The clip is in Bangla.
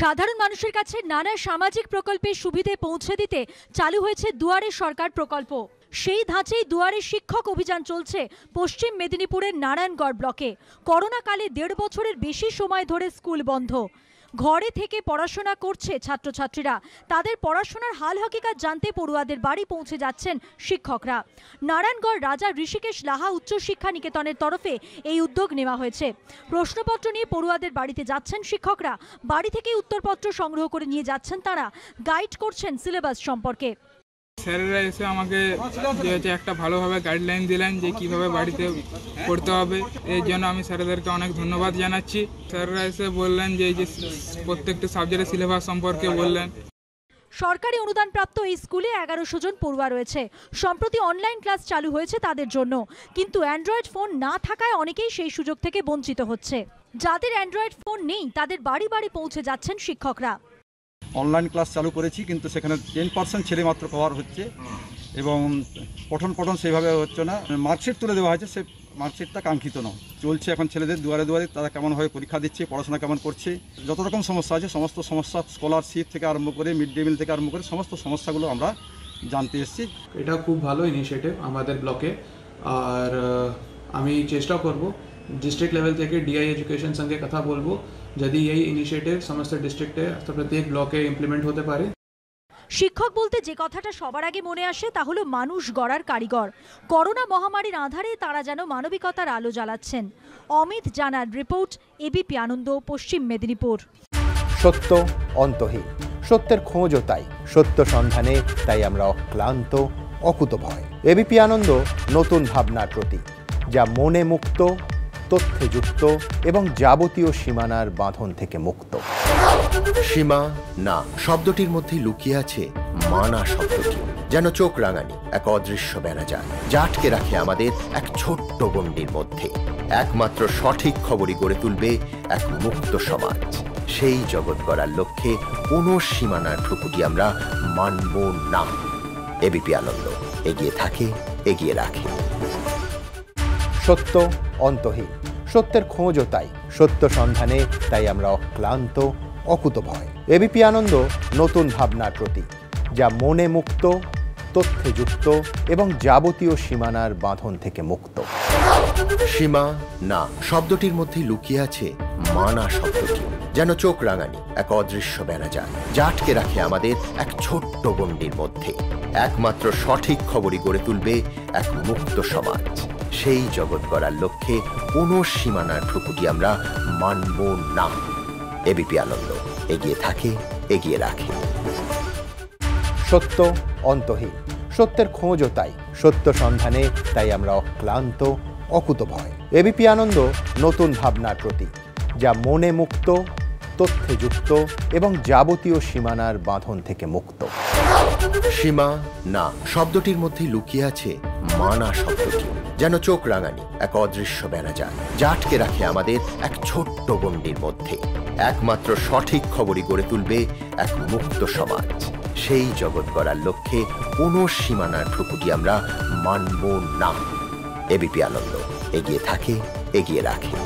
সাধারণ মানুষের কাছে নানা সামাজিক প্রকল্পের সুবিধা পৌঁছে দিতে চালু হয়েছে দুয়ারে সরকার প্রকল্প। সেই ধাঁচেই দুয়ারে শিক্ষক অভিযান চলছে পশ্চিম মেদিনীপুরের নারায়ণগড় ব্লকে। করোনাকালে দেড় বছরের বেশি সময় ধরে স্কুল বন্ধ, ঘরে থেকে পড়াশোনা করছে ছাত্রছাত্রীরা। তাদের পড়াশোনার হাল হকিকত জানতে পড়ুয়াদের বাড়ি পৌঁছে যাচ্ছেন শিক্ষকরা। নারায়ণগড় রাজা ঋষিকেশ লাহা উচ্চ শিক্ষা নিকেতনের তরফে এই উদ্যোগ নেওয়া হয়েছে। প্রশ্নপত্র নিয়ে পড়ুয়াদের বাড়িতে যাচ্ছেন শিক্ষকরা, বাড়ি থেকে উত্তরপত্র সংগ্রহ করে নিয়ে যাচ্ছেন তারা, গাইড করছেন সিলেবাস সম্পর্কে। স্যারেরা এসে আমাকে যে একটা ভালোভাবে গাইডলাইন দিলেন যে কীভাবে বাড়িতে পড়তে হবে, এর জন্য আমি স্যারেদেরকে অনেক ধন্যবাদ জানাচ্ছি। স্যারেরা এসে বললেন যে এই যে প্রত্যেকটা সাবজেক্টের সিলেবাস সম্পর্কে বললেন। সরকারি অনুদানপ্রাপ্ত এই স্কুলে ১১০০ জন পড়ুয়া রয়েছে। সম্প্রতি অনলাইন ক্লাস চালু হয়েছে তাদের জন্য, কিন্তু অ্যান্ড্রয়েড ফোন না থাকায় অনেকেই সেই সুযোগ থেকে বঞ্চিত হচ্ছে। যাদের অ্যান্ড্রয়েড ফোন নেই তাদের বাড়ি বাড়ি পৌঁছে যাচ্ছেন শিক্ষকরা। অনলাইন ক্লাস চালু করেছি, কিন্তু সেখানে 10% ছেলে মাত্র কভার হচ্ছে এবং পঠন পঠন সেভাবে হচ্ছে না। মার্কশিট তুলে দেওয়া হয়েছে, সে মার্কশিটটা কাঙ্ক্ষিত নয়। চলছে এখন ছেলেদের দুয়ারে দুয়ারে তারা কেমনভাবে পরীক্ষা দিচ্ছে, পড়াশোনা কেমন করছে, যত রকম সমস্যা আছে সমস্ত সমস্যা, স্কলারশিপ থেকে আরম্ভ করে মিড ডে মিল থেকে আরম্ভ করে সমস্ত সমস্যাগুলো আমরা জানতে এসেছি। এটা খুব ভালো ইনিশিয়েটিভ আমাদের ব্লকে। আর আমি চেষ্টা করব ডিস্ট্রিক্ট লেভেল থেকে ডিআই এডুকেশন সঙ্গে কথা বলবো, যদি এই ইনিশিয়েটিভ সমস্ত ডিস্ট্রিক্টে অর্থাৎ প্রত্যেক ব্লকে ইমপ্লিমেন্ট হতে পারে। শিক্ষক বলতে যে কথাটা সবার আগে মনে আসে তা হলো মানুষ গড়ার কারিগর। করোনা মহামারীর আধারে তারা যেন মানবিকতার আলো জ্বালাচ্ছেন। অমিত জানার রিপোর্ট, এবিপি আনন্দ, পশ্চিম মেদিনীপুর। সত্য অন্তহীন, সত্যের খোঁজও তাই, সত্য সন্ধানে তাই আমরা অক্লান্ত অকুতভয়। এবিপি আনন্দ নতুন ভাবনার প্রতীক, যা মনে মুক্ত, তথ্যে যুক্ত এবং যাবতীয় সীমানার বাঁধন থেকে মুক্ত। সীমা না শব্দটির মধ্যে লুকিয়ে আছে মানা শব্দটি, যেন চোখ রাঙানি এক অদৃশ্য বেড়াজাল যা আটকে রাখে আমাদের এক ছোট্ট গণ্ডির মধ্যে। একমাত্র সঠিক খবরই গড়ে তুলবে এক মুক্ত সমাজ। সেই জগৎ গড়ার লক্ষ্যে কোনো সীমানার ঠুকুটি আমরা মানব না। এবিপি আনন্দ এগিয়ে থাকে, এগিয়ে রাখে। সত্য অন্তহীন, সত্যের খোঁজও তাই, সত্য সন্ধানে তাই আমরা অক্লান্ত অকুতভয়। এবিপি আনন্দ নতুন ভাবনার প্রতীক, যা মনে মুক্ত, তথ্যে যুক্ত এবং যাবতীয় সীমানার বাঁধন থেকে মুক্ত। সীমা না শব্দটির মধ্যে লুকিয়ে আছে মানা শব্দটি, যেন চোখ রাঙানি এক অদৃশ্য বেড়াজাল যা আটকে রাখে আমাদের এক ছোট্ট গণ্ডির মধ্যে। একমাত্র সঠিক খবরই গড়ে তুলবে এক মুক্ত সমাজ। সেই জগৎ গড়ার লক্ষ্যে কোনো সীমানার ঠুকুটি আমরা মানব না। এবিপি আনন্দ এগিয়ে থাকে, এগিয়ে রাখে। সত্য অন্তহীন, সত্যের খোঁজও তাই, সত্য সন্ধানে তাই আমরা অক্লান্ত অকুতভয়। এবিপি আনন্দ নতুন ভাবনার প্রতীক, যা মনে মুক্ত, তথ্যে যুক্ত এবং যাবতীয় সীমানার বাঁধন থেকে মুক্ত। সীমা না শব্দটির মধ্যে লুকিয়ে আছে মানা শব্দটি, যেন চোখ রাঙানি এক অদৃশ্য বেড়াজাল যা আটকে রাখে আমাদের এক ছোট্ট গণ্ডির মধ্যে। একমাত্র সঠিক খবরই গড়ে তুলবে এক মুক্ত সমাজ। সেই জগৎ গড়ার লক্ষ্যে কোনো সীমানার ঠুকুটি আমরা মানব না। এবিপি আনন্দ এগিয়ে থাকে, এগিয়ে রাখে।